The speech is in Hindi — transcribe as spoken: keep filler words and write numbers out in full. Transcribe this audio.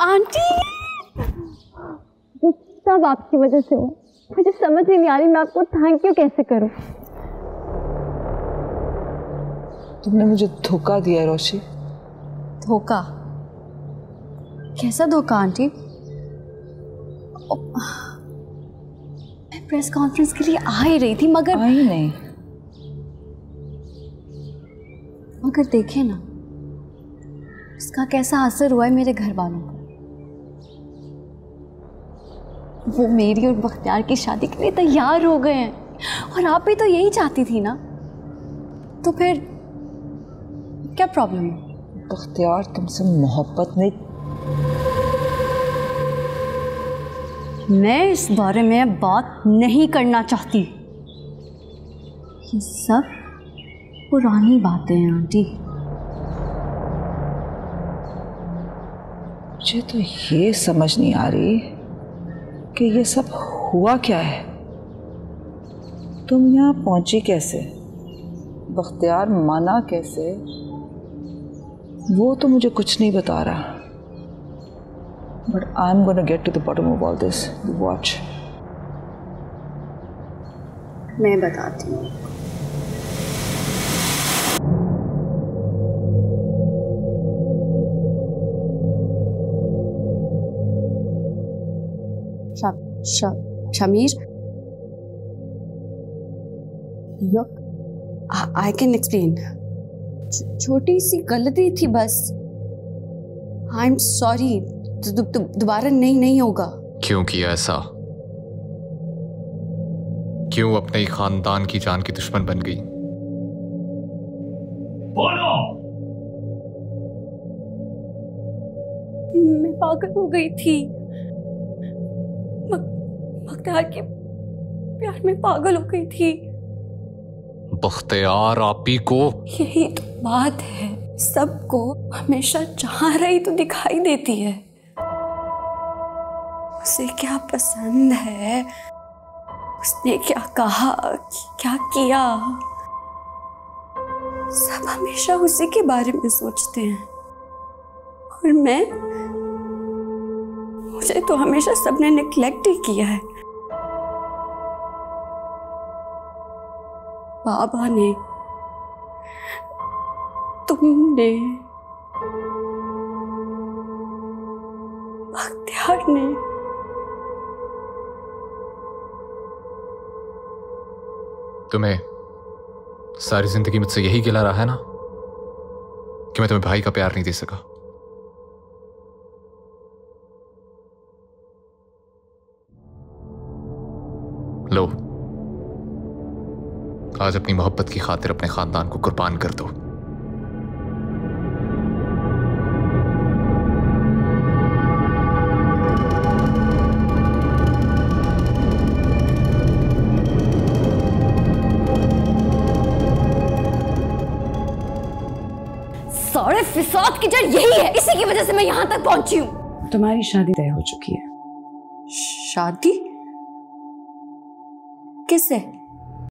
आंटी सब आपकी वजह से हुआ, मुझे समझ ही नहीं आ रही मैं आपको थैंक यू कैसे करूं। तुमने मुझे धोखा दिया रोशी। धोखा? कैसा धोखा आंटी? मैं प्रेस कॉन्फ्रेंस के लिए आ ही रही थी मगर आई नहीं। मगर देखे ना उसका कैसा असर हुआ है मेरे घर वालों को। वो मेरी और बख्तियार की शादी के लिए तैयार हो गए हैं और आप भी तो यही चाहती थी ना, तो फिर क्या प्रॉब्लम है? बख्तियार तुमसे मोहब्बत नहीं। मैं इस बारे में अब बात नहीं करना चाहती। ये सब पुरानी बातें हैं आंटी। मुझे तो ये समझ नहीं आ रही कि ये सब हुआ क्या है। तुम यहाँ पहुँची कैसे, बख्तियार माना कैसे, वो तो मुझे कुछ नहीं बता रहा। But I'm gonna get to the bottom of all this. You watch. मैं बताती हूँ। Shamir, look, I can explain. छोटी सी गलती थी बस। I'm sorry. तो दु, दु, दोबारा नहीं नहीं होगा। क्यों किया ऐसा? क्यों अपने खानदान की जान की दुश्मन बन गई? बोलो। मैं पागल हो गई थी, बख्तियार के प्यार में पागल हो गई थी। बख्तियार आप ही को? यही तो बात है, सबको हमेशा जहाँ रही तो दिखाई देती है। उसे क्या पसंद है, उसने क्या कहा, क्या किया, सब हमेशा उसी के बारे में सोचते हैं। और मैं, मुझे तो हमेशा सबने निग्लेक्ट ही किया है। बाबा ने, तुमने, बख्तियार ने, तुम्हें सारी जिंदगी मुझसे यही गिला रहा है ना कि मैं तुम्हें भाई का प्यार नहीं दे सका। लो, आज अपनी मोहब्बत की खातिर अपने खानदान को कुर्बान कर दो। फिसाद की जड़ यही है, इसी की वजह से मैं यहाँ तक पहुंची हूँ। तुम्हारी शादी तय हो चुकी है। शादी? किससे?